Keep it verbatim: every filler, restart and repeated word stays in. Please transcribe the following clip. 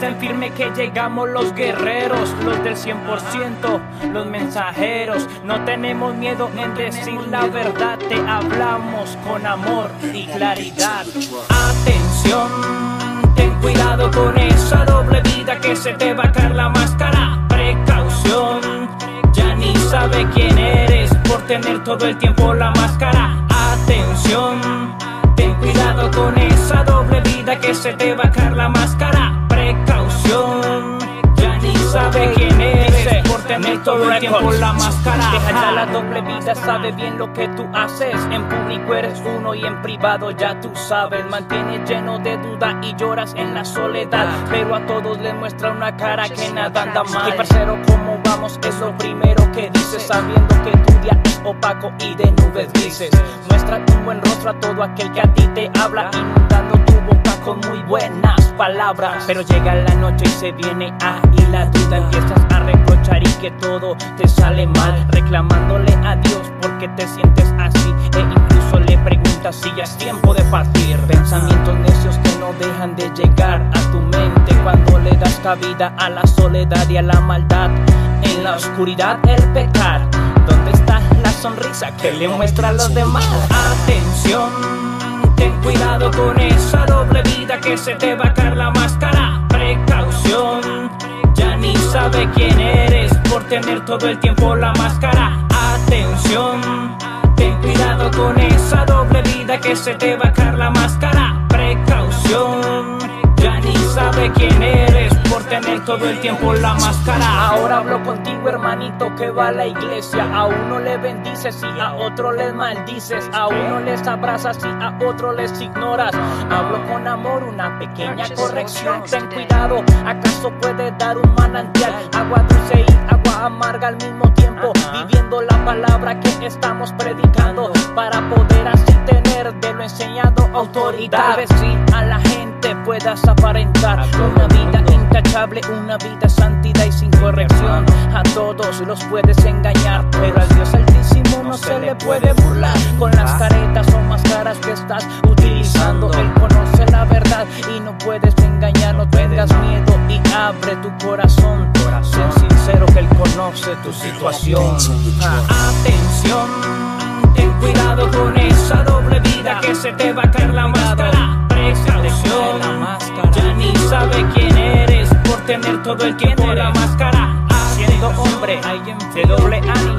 es el firme que llegamos los guerreros, los del cien por ciento, los mensajeros. No tenemos miedo en decir la verdad, te hablamos con amor y claridad. Atención, ten cuidado con esa doble vida que se te va a caer la máscara. Precaución, ya ni sabe quién eres por tener todo el tiempo la máscara. Atención, ten cuidado con esa doble vida que se te va a caer la máscara. Precaución, ya ni sabe quién eres por tener todo el tiempo la máscara. Deja ya la doble vida, sabe bien lo que tú haces. En público eres uno y en privado ya tú sabes. Mantienes lleno de duda y lloras en la soledad, pero a todos les muestra una cara que nada anda mal. Y parcero, ¿cómo vamos? Es lo primero que dices, sabiendo que tú ya opaco y de nubes grises. Muestra tu buen rostro a todo aquel que a ti te habla, inundando tu boca con muy buenas palabras. Pero llega la noche y se viene ahí la duda, empiezas a reprochar y que todo te sale mal, reclamándole a Dios porque te sientes así, e incluso le preguntas si ya es tiempo de partir. Pensamientos necios que no dejan de llegar a tu mente cuando le das cabida a la soledad y a la maldad. En la oscuridad el pecar, ¿dónde está la sonrisa que le muestra a los demás? Atención, ten cuidado con esa doble vida que se te va a caer la máscara. Precaución, ya ni sabe quién eres por tener todo el tiempo la máscara. Atención, ten cuidado con esa doble vida que se te va a caer la máscara. Precaución, ya ni sabe quién eres por tener todo el tiempo la máscara. Ahora hablo contigo, hermanito, que va a la iglesia. A uno le bendices y a otro les maldices, a uno les abrazas y a otro les ignoras. Hablo con amor, una pequeña corrección. Ten cuidado, acaso puede dar un manantial, agua dulce y agua amarga al mismo tiempo, viviendo la palabra que estamos predicando, para poder así tener de lo enseñado autoridad. Tal vez sí a la gente puedas aparentar una vida intachable, una vida santidad y sin corrección. A todos los puedes engañar, pero al Dios Altísimo no se le puede burlar. Con las caretas o máscaras que estás utilizando, Él conoce la verdad y no puedes engañar. No tengas miedo y abre tu corazón, corazón sincero, que Él conoce tu situación. Atención, ten cuidado con esa doble vida que se te va a caer la máscara. Precaución, ya ni sabe quién eres por tener todo el tiempo la máscara. Siendo hombre de doble ánimo,